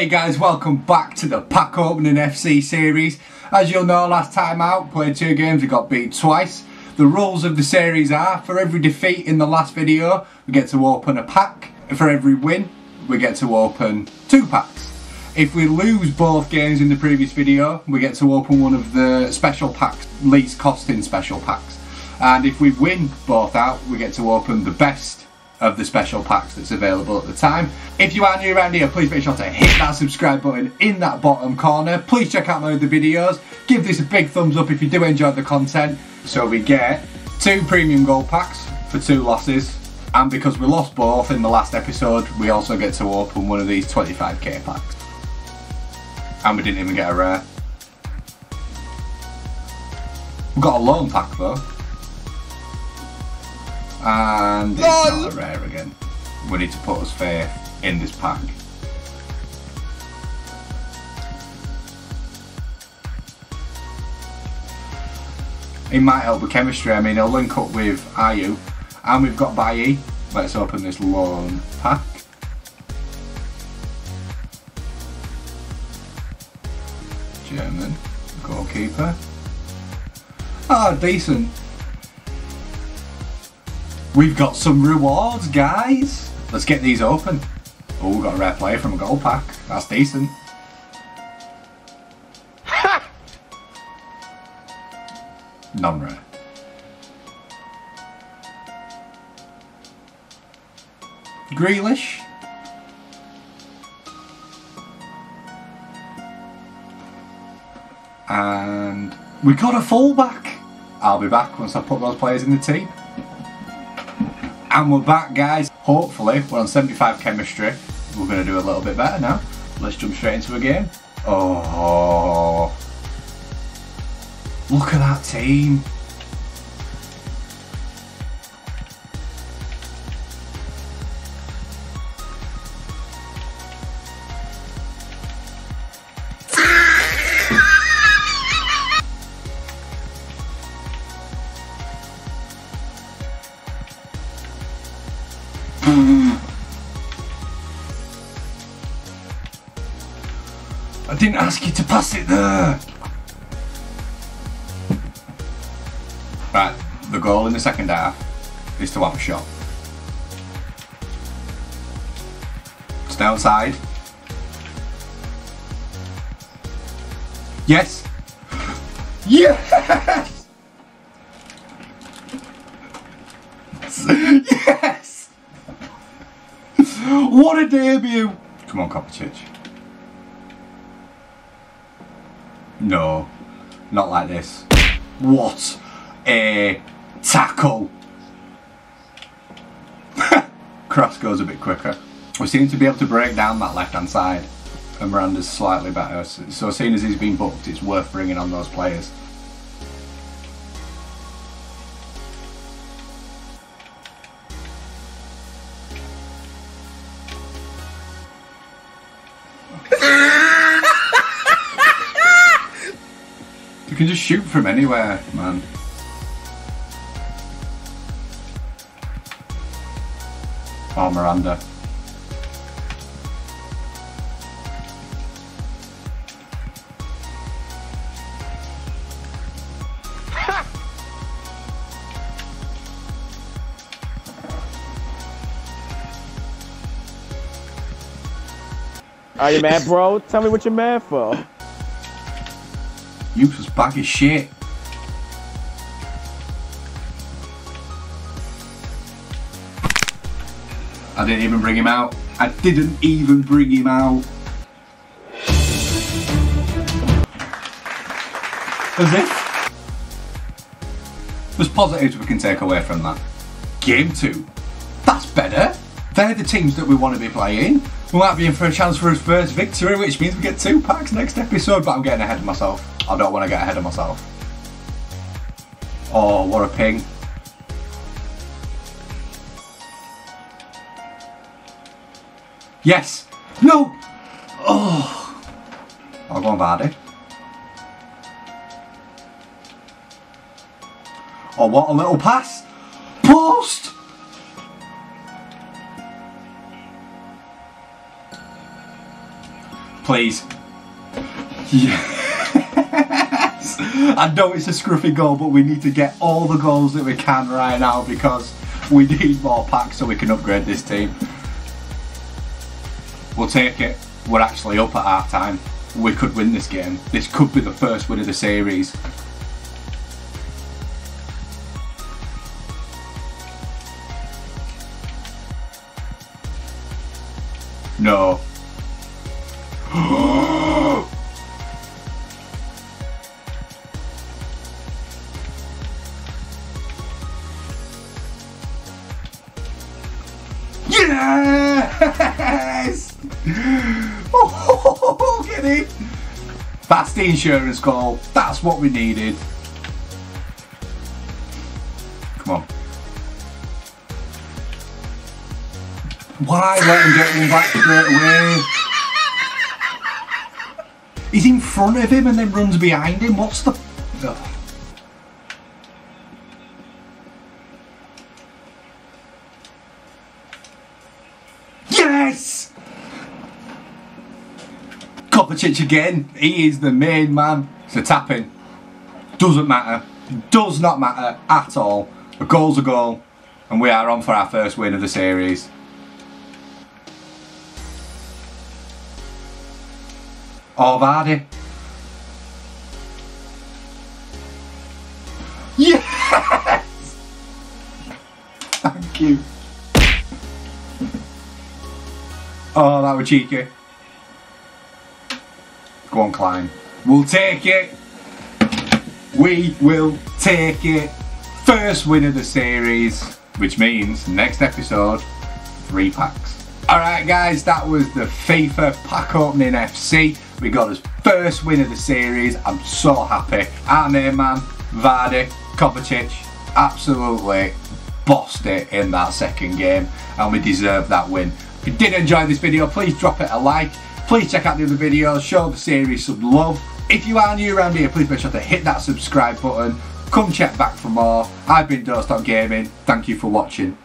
Hey guys, welcome back to the pack opening FC series. As you'll know, last time out, played 2 games, we got beat twice. The rules of the series are, for every defeat in the last video, we get to open a pack. For every win, we get to open 2 packs. If we lose both games in the previous video, we get to open one of the special packs, least costing special packs. And if we win both out, we get to open the best of the special packs that's available at the time. If you are new around here, please make sure to hit that subscribe button in that bottom corner. Please check out my other videos. Give this a big thumbs up if you do enjoy the content. So we get 2 premium gold packs for 2 losses. And because we lost both in the last episode, we also get to open one of these 25k packs. And we didn't even get a rare. We've got a lone pack though. And it's not a rare again. We need to put us faith in this pack. It might help with chemistry. I mean, I'll link up with Ayu. And we've got Bailly. Let's open this lone pack. German goalkeeper. Oh, decent. We've got some rewards, guys. Let's get these open. Oh, we've got a rare player from a gold pack. That's decent. Ha! Non-rare. Grealish. And we got a fullback. I'll be back once I put those players in the team. And we're back, guys. Hopefully, we're on 75 chemistry. We're going to do a little bit better now. Let's jump straight into a game. Oh. Look at that team. I didn't ask you to pass it there! Right, the goal in the second half is to have a shot. Stay outside. Yes! Yes! Yes! What a debut! Come on, Kovacic. No, not like this. What a tackle. Cross goes a bit quicker. We seem to be able to break down that left-hand side. And Miranda's slightly better. So seeing as he's been booked, it's worth bringing on those players. You can just shoot from anywhere, man. Oh, Miranda. Are you mad, bro? Tell me what you're mad for. Useless bag of shit. I didn't even bring him out. I didn't even bring him out. As if. There's positives we can take away from that. Game 2. That's better. They're the teams that we want to be playing. We might be in for a chance for a first victory, which means we get 2 packs next episode, but I'm getting ahead of myself. I don't want to get ahead of myself. Oh, what a ping. Yes. No. Oh. I'll go on Vardy. Oh, what a little pass. Post. please. Yes! I know it's a scruffy goal, but we need to get all the goals that we can right now because we need more packs so we can upgrade this team. We'll take it. We're actually up at half time. We could win this game. This could be the first win of the series. No. Yes! Oh, get it! That's the insurance goal. That's what we needed. Come on. Why let him get one back straight away? He's in front of him and then runs behind him. What's the... Oh. Yes! Kovacic again. He is the main man. It's a tap-in. Doesn't matter. Does not matter at all. A goal's a goal. And we are on for our first win of the series. Oh, Vardy. Yes! Thank you. Oh, that was cheeky. Go on, Klein. We'll take it. We will take it. First win of the series, which means next episode, 3 packs. Alright guys, that was the FIFA pack opening FC. We got his first win of the series. I'm so happy. Our main man, Vardy, Kovacic, absolutely bossed it in that second game. And we deserve that win. If you did enjoy this video, please drop it a like. Please check out the other videos. Show the series some love. If you are new around here, please make sure to hit that subscribe button. Come check back for more. I've been Dont Stotton Gaming. Thank you for watching.